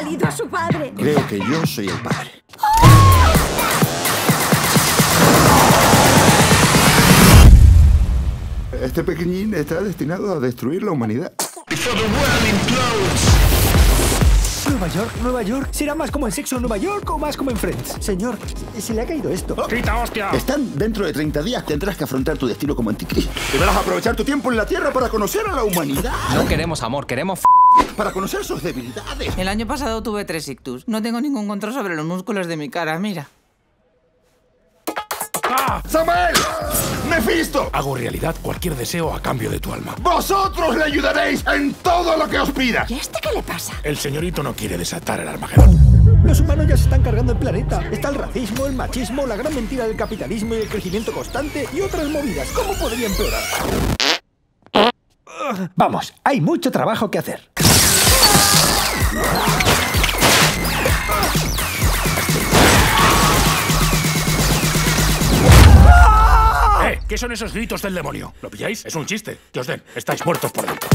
salido a su padre. Creo que yo soy el padre. Este pequeñín está destinado a destruir la humanidad. Nueva York, Nueva York. ¿Será más como en Sexo en Nueva York o más como en Friends? Señor, se le ha caído esto. ¡Quita, hostia! Están dentro de 30 días. Tendrás que afrontar tu destino como Anticristo. Deberás aprovechar tu tiempo en la Tierra para conocer a la humanidad. No queremos amor, queremos para conocer sus debilidades. El año pasado tuve 3 ictus. No tengo ningún control sobre los músculos de mi cara, mira. ¡Ah! ¡Samael! ¡Mefisto! Hago realidad cualquier deseo a cambio de tu alma. ¡Vosotros le ayudaréis en todo lo que os pida! ¿Y a este qué le pasa? El señorito no quiere desatar el Armagedón. Los humanos ya se están cargando el planeta. Está el racismo, el machismo, la gran mentira del capitalismo y el crecimiento constante y otras movidas. ¿Cómo podría empeorar? Vamos, hay mucho trabajo que hacer. ¿Qué son esos gritos del demonio? ¿Lo pilláis? Es un chiste. Que os den. Estáis muertos por dentro.